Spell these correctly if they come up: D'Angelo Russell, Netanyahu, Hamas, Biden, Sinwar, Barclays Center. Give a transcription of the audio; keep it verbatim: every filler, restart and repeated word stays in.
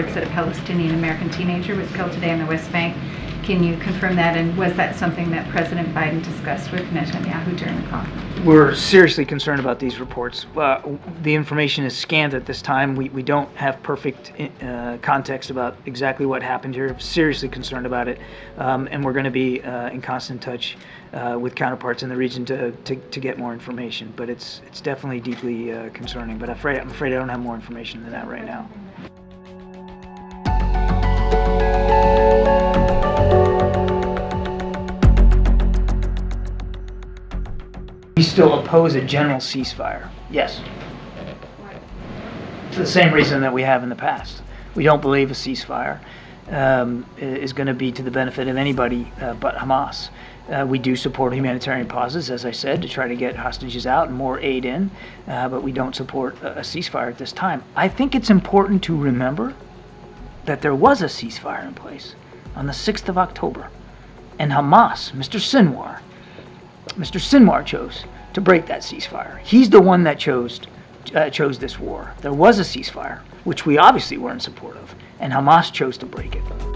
reports that a Palestinian-American teenager was killed today in the West Bank. Can you confirm that, and was that something that President Biden discussed with Netanyahu during the conference? We're seriously concerned about these reports. Uh, the information is scant at this time. We, we don't have perfect uh, context about exactly what happened here. Seriously concerned about it, um, and we're going to be uh, in constant touch uh, with counterparts in the region to, to, to get more information. But it's, it's definitely deeply uh, concerning, but I'm afraid, I'm afraid I don't have more information than that right now. We still oppose a general ceasefire. Yes. For the same reason that we have in the past. We don't believe a ceasefire um, is going to be to the benefit of anybody uh, but Hamas. Uh, we do support humanitarian pauses, as I said, to try to get hostages out and more aid in, uh, but we don't support a, a ceasefire at this time. I think it's important to remember that there was a ceasefire in place on the sixth of October, and Hamas, Mister Sinwar, Mister Sinwar chose to break that ceasefire. He's the one that chose uh, chose this war. There was a ceasefire, which we obviously were in support of, and Hamas chose to break it.